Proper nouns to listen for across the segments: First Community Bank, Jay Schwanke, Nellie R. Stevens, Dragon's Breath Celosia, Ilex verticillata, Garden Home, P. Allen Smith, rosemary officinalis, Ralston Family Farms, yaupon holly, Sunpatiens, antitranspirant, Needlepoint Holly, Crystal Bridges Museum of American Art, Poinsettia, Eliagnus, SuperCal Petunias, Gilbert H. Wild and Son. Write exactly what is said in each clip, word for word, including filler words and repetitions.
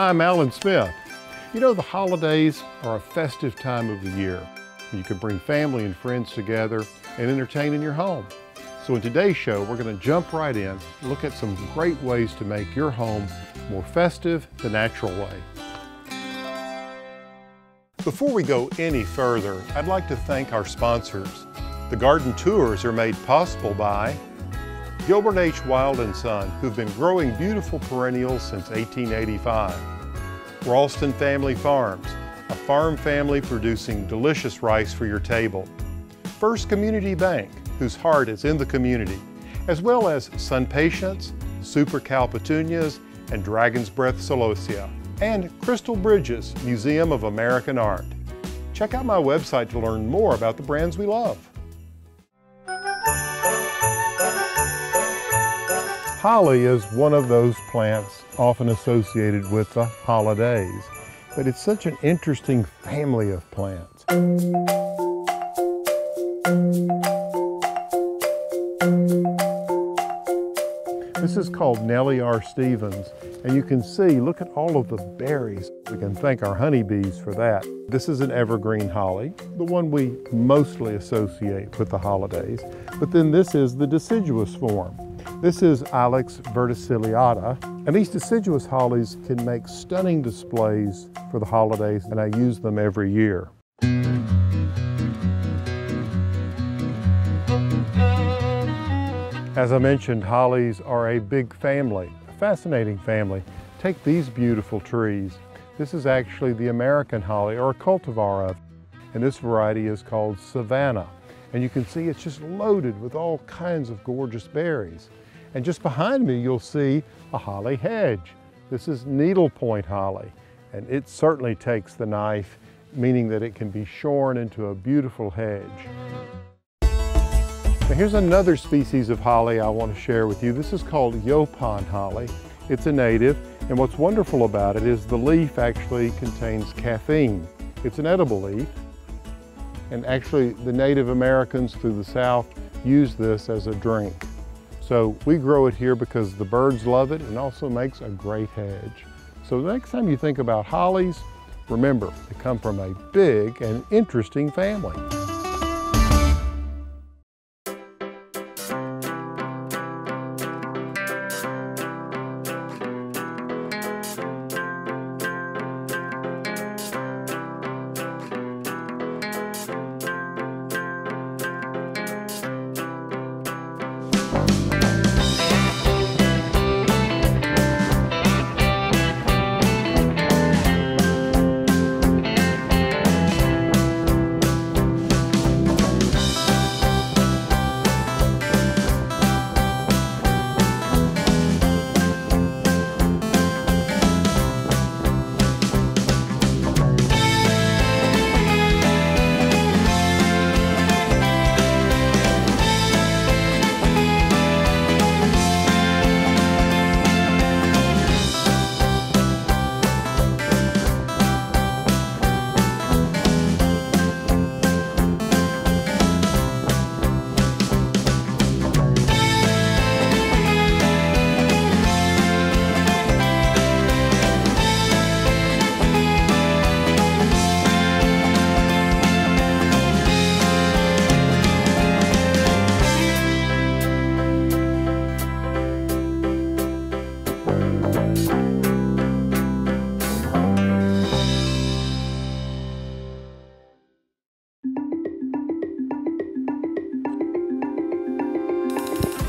Hi, I'm Allen Smith. You know, the holidays are a festive time of the year. You can bring family and friends together and entertain in your home. So in today's show, we're going to jump right in, look at some great ways to make your home more festive the natural way. Before we go any further, I'd like to thank our sponsors. The garden tours are made possible by Gilbert H. Wild and Son, who've been growing beautiful perennials since eighteen eighty-five. Ralston Family Farms, a farm family producing delicious rice for your table. First Community Bank, whose heart is in the community, as well as Sunpatiens, SuperCal Petunias, and Dragon's Breath Celosia, and Crystal Bridges Museum of American Art. Check out my website to learn more about the brands we love. Holly is one of those plants often associated with the holidays, but it's such an interesting family of plants. This is called Nellie R. Stevens, and you can see, look at all of the berries. We can thank our honeybees for that. This is an evergreen holly, the one we mostly associate with the holidays, but then this is the deciduous form. This is Ilex verticillata, and these deciduous hollies can make stunning displays for the holidays, and I use them every year. As I mentioned, hollies are a big family, a fascinating family. Take these beautiful trees. This is actually the American holly, or a cultivar of it, and this variety is called Savannah. And you can see it's just loaded with all kinds of gorgeous berries. And just behind me, you'll see a holly hedge. This is Needlepoint Holly, and it certainly takes the knife, meaning that it can be shorn into a beautiful hedge. Now here's another species of holly I want to share with you. This is called yaupon holly. It's a native, and what's wonderful about it is the leaf actually contains caffeine. It's an edible leaf, and actually the Native Americans through the South use this as a drink. So we grow it here because the birds love it, and also makes a great hedge. So the next time you think about hollies, remember, they come from a big and interesting family.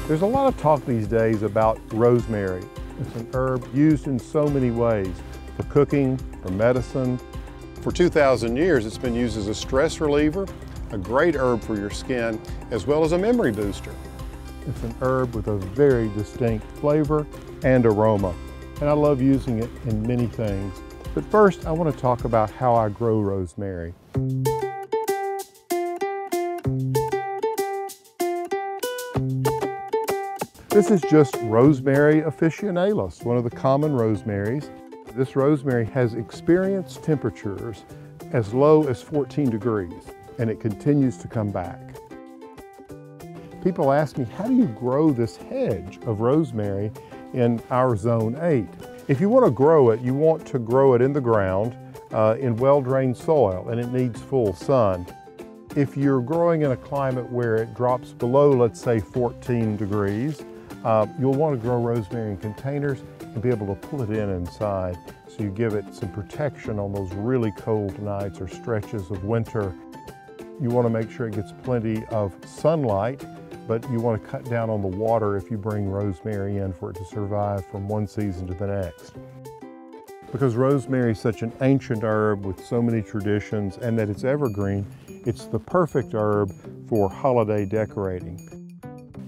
There's a lot of talk these days about rosemary. It's an herb used in so many ways, for cooking, for medicine. For two thousand years, it's been used as a stress reliever, a great herb for your skin, as well as a memory booster. It's an herb with a very distinct flavor and aroma, and I love using it in many things. But first, I want to talk about how I grow rosemary. This is just rosemary officinalis, one of the common rosemaries. This rosemary has experienced temperatures as low as fourteen degrees, and it continues to come back. People ask me, how do you grow this hedge of rosemary in our zone eight? If you want to grow it, you want to grow it in the ground uh, in well-drained soil, and it needs full sun. If you're growing in a climate where it drops below, let's say fourteen degrees, uh, you'll want to grow rosemary in containers and be able to pull it in inside, so you give it some protection on those really cold nights or stretches of winter. You want to make sure it gets plenty of sunlight, but you want to cut down on the water if you bring rosemary in for it to survive from one season to the next. Because rosemary is such an ancient herb with so many traditions, and that it's evergreen, it's the perfect herb for holiday decorating.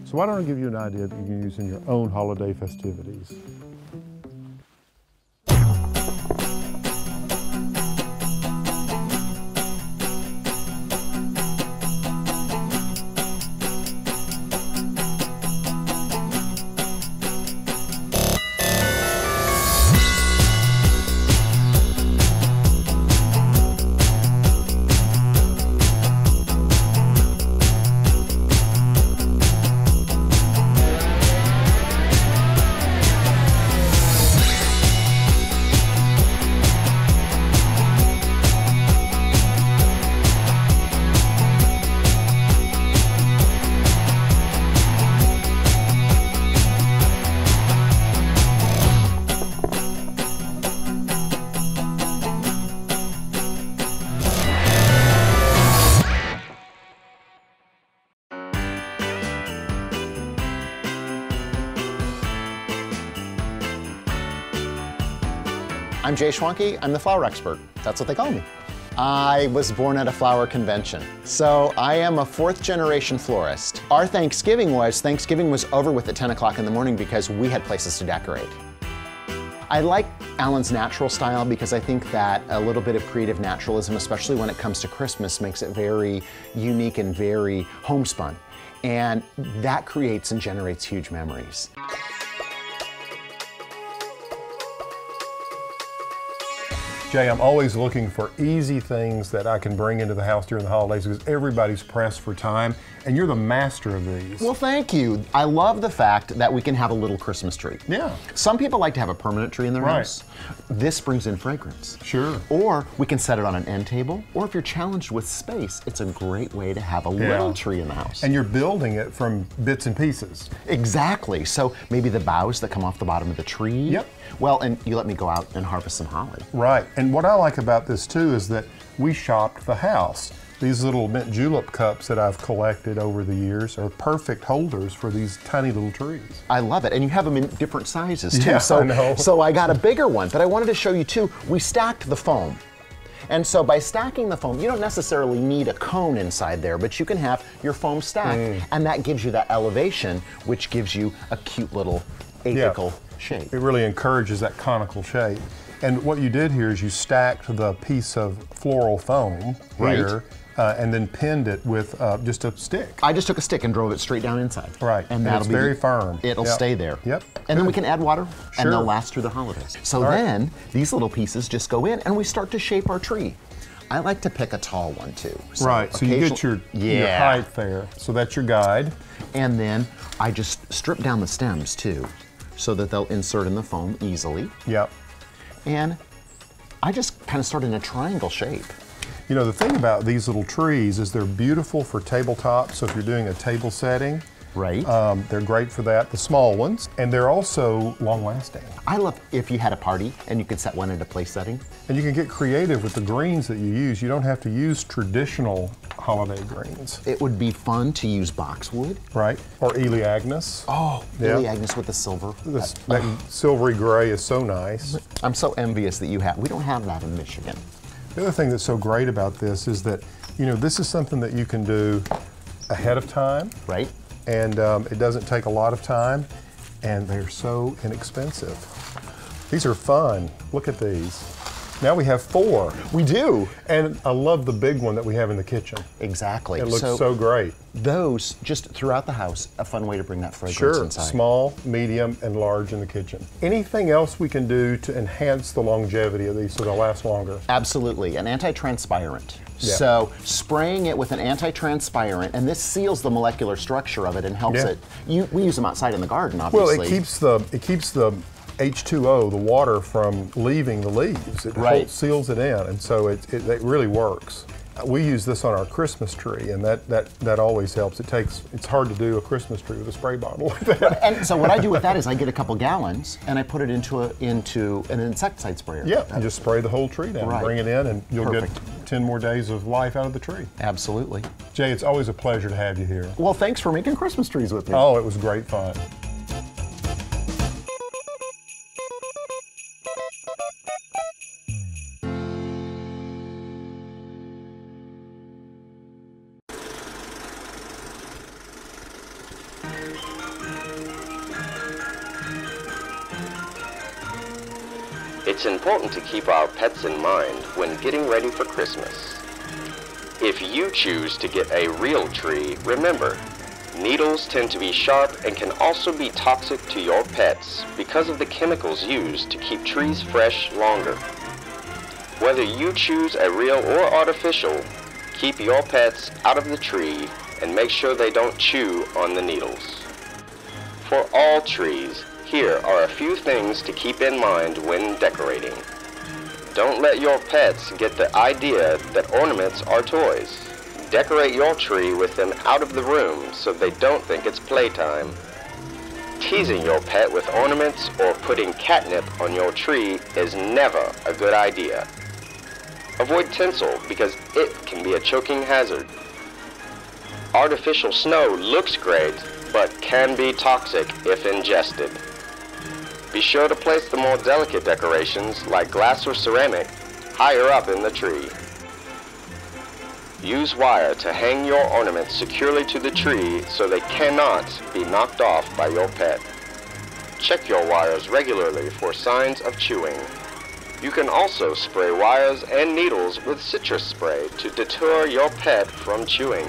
So why don't I give you an idea that you can use in your own holiday festivities? I'm Jay Schwanke, I'm the flower expert. That's what they call me. I was born at a flower convention. So I am a fourth generation florist. Our Thanksgiving was, Thanksgiving was over with at ten o'clock in the morning because we had places to decorate. I like Allen's natural style because I think that a little bit of creative naturalism, especially when it comes to Christmas, makes it very unique and very homespun. And that creates and generates huge memories. Jay, I'm always looking for easy things that I can bring into the house during the holidays because everybody's pressed for time, and you're the master of these. Well, thank you. I love the fact that we can have a little Christmas tree. Yeah. Some people like to have a permanent tree in their house. Right. This brings in fragrance. Sure. Or we can set it on an end table, or if you're challenged with space, it's a great way to have a yeah. little tree in the house. And you're building it from bits and pieces. Exactly. So maybe the boughs that come off the bottom of the tree. Yep. Well, and you let me go out and harvest some holly. Right. And what I like about this too is that we shopped the house. These little mint julep cups that I've collected over the years are perfect holders for these tiny little trees. I love it, and you have them in different sizes too. Yeah, so, I know. So I got a bigger one, but I wanted to show you too, we stacked the foam. And so by stacking the foam, you don't necessarily need a cone inside there, but you can have your foam stacked, mm. and that gives you that elevation, which gives you a cute little apical yeah. shape. It really encourages that conical shape. And what you did here is you stacked the piece of floral foam right. here uh, and then pinned it with uh, just a stick. I just took a stick and drove it straight down inside. Right, and, and that'll it's be, very firm. It'll yep. stay there. Yep. And Good. Then we can add water sure. and they'll last through the holidays. So right. then these little pieces just go in and we start to shape our tree. I like to pick a tall one too. So right, so you get your, yeah. your height there. So that's your guide. And then I just strip down the stems too so that they'll insert in the foam easily. Yep. And I just kind of started in a triangle shape. You know, the thing about these little trees is they're beautiful for tabletops, so if you're doing a table setting, right. Um, they're great for that, the small ones, and they're also long-lasting. I love if you had a party and you could set one into place setting. And you can get creative with the greens that you use. You don't have to use traditional holiday greens. It would be fun to use boxwood. Right, or Eliagnus. Oh, yeah. Eliagnus with the silver. This, that uh, silvery gray is so nice. I'm so envious that you have, we don't have that in Michigan. The other thing that's so great about this is that, you know, this is something that you can do ahead of time. Right. And um, it doesn't take a lot of time, and they're so inexpensive. These are fun. Look at these. Now we have four. We do. And I love the big one that we have in the kitchen. Exactly. It looks so, so great. Those, just throughout the house, a fun way to bring that fragrance sure. inside. Sure, small, medium, and large in the kitchen. Anything else we can do to enhance the longevity of these so they'll last longer? Absolutely, an antitranspirant. Yeah. So spraying it with an antitranspirant, and this seals the molecular structure of it and helps yeah. it. You, we use them outside in the garden, obviously. Well, it keeps the, it keeps the H two O, the water from leaving the leaves. It right. holds, seals it in, and so it, it, it really works. We use this on our Christmas tree, and that, that, that always helps. It takes, it's hard to do a Christmas tree with a spray bottle like that. And so what I do with that is I get a couple gallons and I put it into a, into an insecticide sprayer. Yeah, and just spray the whole tree down, right. bring it in, and you'll Perfect. get ten more days of life out of the tree. Absolutely. Jay, it's always a pleasure to have you here. Well, thanks for making Christmas trees with me. Oh, it was great fun. It's important to keep our pets in mind when getting ready for Christmas. If you choose to get a real tree, remember, needles tend to be sharp and can also be toxic to your pets because of the chemicals used to keep trees fresh longer. Whether you choose a real or artificial, keep your pets out of the tree and make sure they don't chew on the needles. For all trees, here are a few things to keep in mind when decorating. Don't let your pets get the idea that ornaments are toys. Decorate your tree with them out of the room so they don't think it's playtime. Teasing your pet with ornaments or putting catnip on your tree is never a good idea. Avoid tinsel because it can be a choking hazard. Artificial snow looks great, but can be toxic if ingested. Be sure to place the more delicate decorations, like glass or ceramic, higher up in the tree. Use wire to hang your ornaments securely to the tree so they cannot be knocked off by your pet. Check your wires regularly for signs of chewing. You can also spray wires and needles with citrus spray to deter your pet from chewing.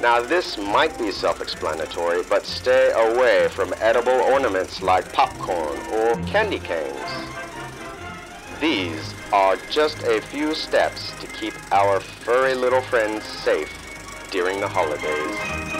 Now this might be self-explanatory, but stay away from edible ornaments like popcorn or candy canes. These are just a few steps to keep our furry little friends safe during the holidays.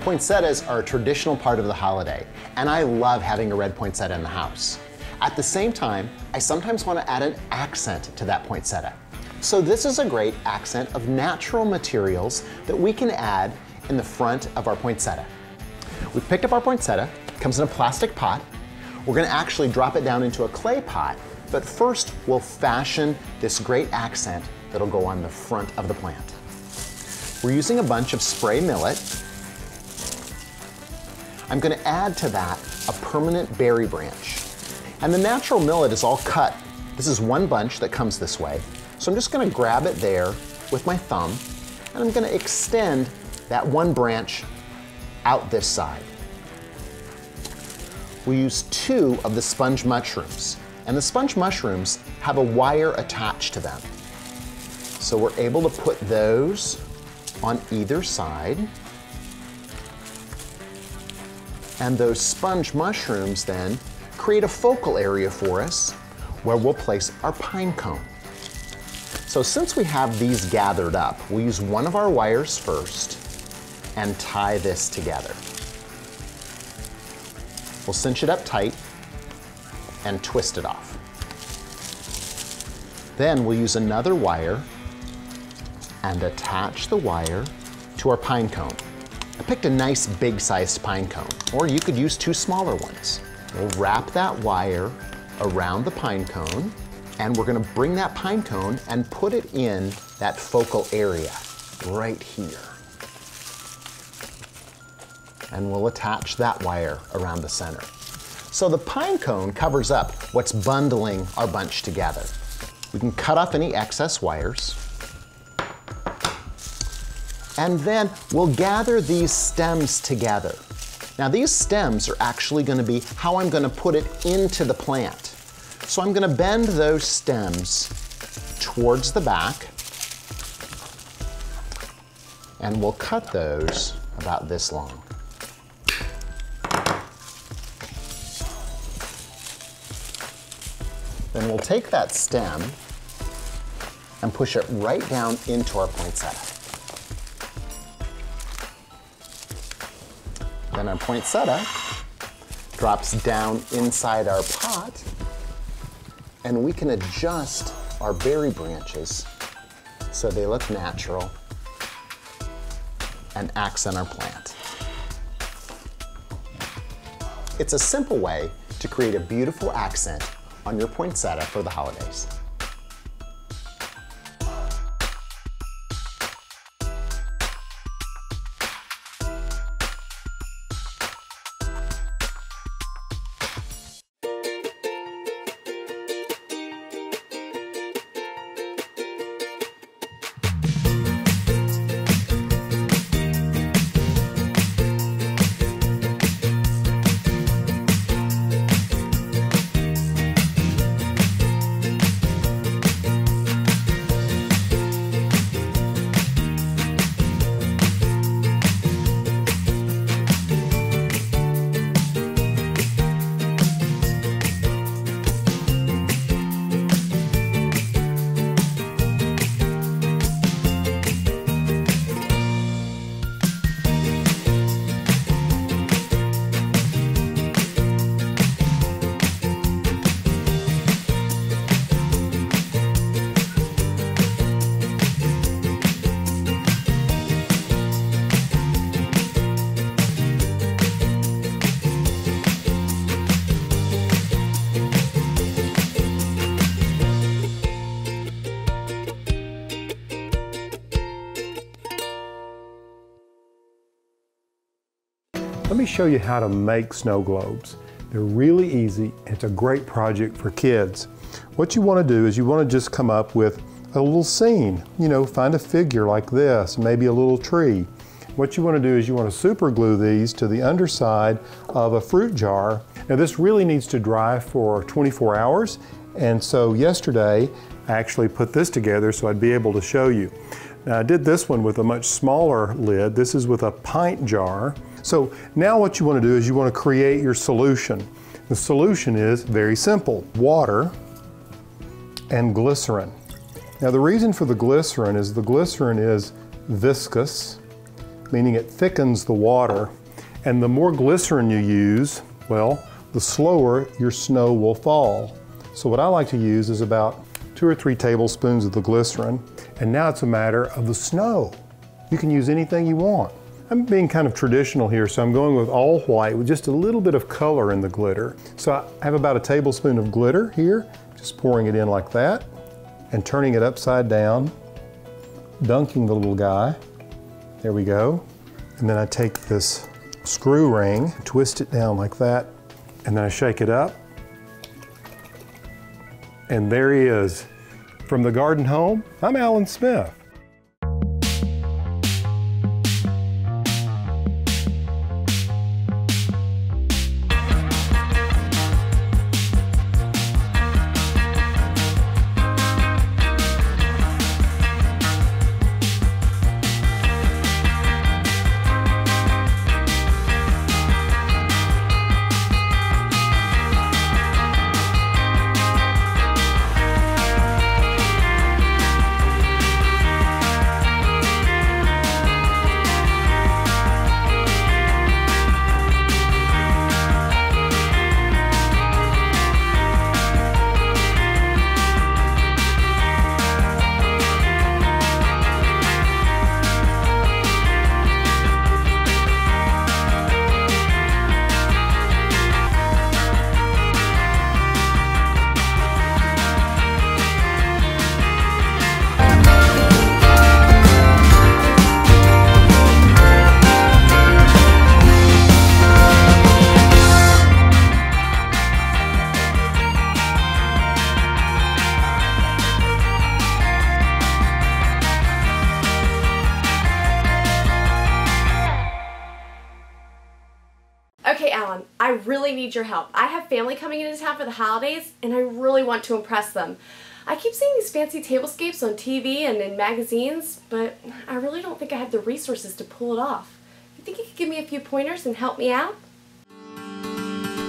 Poinsettias are a traditional part of the holiday, and I love having a red poinsettia in the house. At the same time, I sometimes want to add an accent to that poinsettia. So this is a great accent of natural materials that we can add in the front of our poinsettia. We've picked up our poinsettia, it comes in a plastic pot. We're going to actually drop it down into a clay pot, but first we'll fashion this great accent that'll go on the front of the plant. We're using a bunch of spray millet. I'm going to add to that a permanent berry branch. And the natural millet is all cut. This is one bunch that comes this way. So I'm just going to grab it there with my thumb, and I'm going to extend that one branch out this side. We use two of the sponge mushrooms, and the sponge mushrooms have a wire attached to them. So we're able to put those on either side. And those sponge mushrooms then create a focal area for us where we'll place our pine cone. So since we have these gathered up, we'll use one of our wires first and tie this together. We'll cinch it up tight and twist it off. Then we'll use another wire and attach the wire to our pine cone. I picked a nice big sized pine cone, or you could use two smaller ones. We'll wrap that wire around the pine cone, and we're gonna bring that pine cone and put it in that focal area right here. And we'll attach that wire around the center. So the pine cone covers up what's bundling our bunch together. We can cut off any excess wires. And then we'll gather these stems together. Now these stems are actually gonna be how I'm gonna put it into the plant. So I'm gonna bend those stems towards the back, and we'll cut those about this long. Then Then we'll take that stem and push it right down into our poinsettia. Then our poinsettia drops down inside our pot, and we can adjust our berry branches so they look natural and accent our plant. It's a simple way to create a beautiful accent on your poinsettia for the holidays. Let me show you how to make snow globes. They're really easy. It's a great project for kids. What you want to do is you want to just come up with a little scene. You know, find a figure like this, maybe a little tree. What you want to do is you want to super glue these to the underside of a fruit jar. Now this really needs to dry for twenty-four hours. And so yesterday, I actually put this together so I'd be able to show you. Now I did this one with a much smaller lid. This is with a pint jar. So now what you want to do is you want to create your solution. The solution is very simple: water and glycerin. Now the reason for the glycerin is the glycerin is viscous, meaning it thickens the water. And the more glycerin you use, well, the slower your snow will fall. So what I like to use is about two or three tablespoons of the glycerin. And now it's a matter of the snow. You can use anything you want. I'm being kind of traditional here, so I'm going with all white with just a little bit of color in the glitter. So I have about a tablespoon of glitter here, just pouring it in like that and turning it upside down, dunking the little guy. There we go. And then I take this screw ring, twist it down like that, and then I shake it up. And there he is. From the Garden Home, I'm Allen Smith. I really need your help. I have family coming into town for the holidays and I really want to impress them. I keep seeing these fancy tablescapes on T V and in magazines, but I really don't think I have the resources to pull it off. You think you could give me a few pointers and help me out?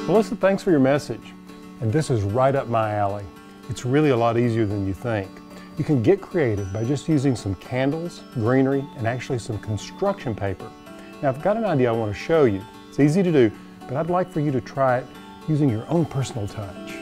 Melissa, thanks for your message. And this is right up my alley. It's really a lot easier than you think. You can get creative by just using some candles, greenery, and actually some construction paper. Now, I've got an idea I want to show you. It's easy to do, but I'd like for you to try it using your own personal touch.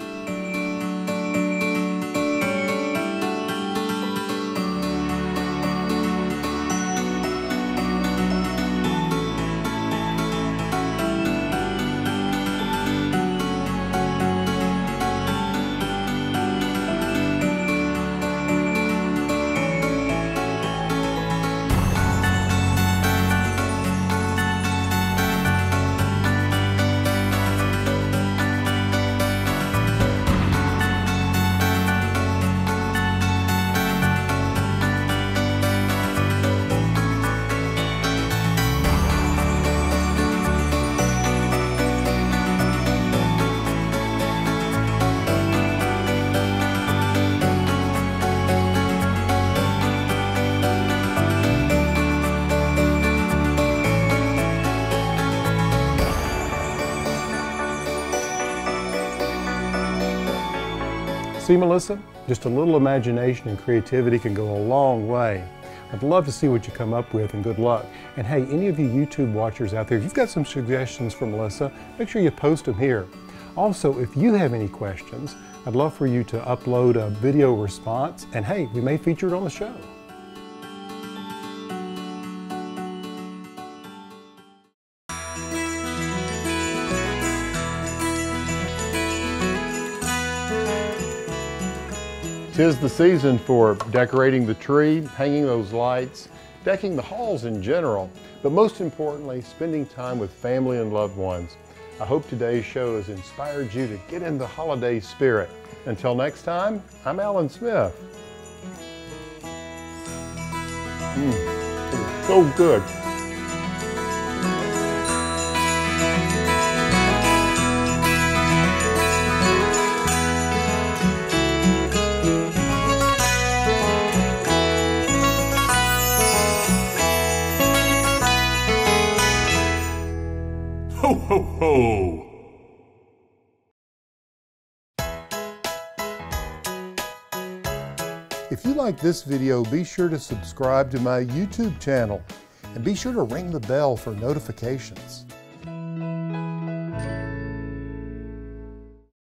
See, Melissa, just a little imagination and creativity can go a long way. I'd love to see what you come up with, and good luck. And hey, any of you YouTube watchers out there, if you've got some suggestions for Melissa, make sure you post them here. Also, if you have any questions, I'd love for you to upload a video response, and hey, we may feature it on the show. Tis the season for decorating the tree, hanging those lights, decking the halls in general, but most importantly, spending time with family and loved ones. I hope today's show has inspired you to get in the holiday spirit. Until next time, I'm Allen Smith. Mm, so good. Ho, ho! If you like this video, be sure to subscribe to my YouTube channel and be sure to ring the bell for notifications.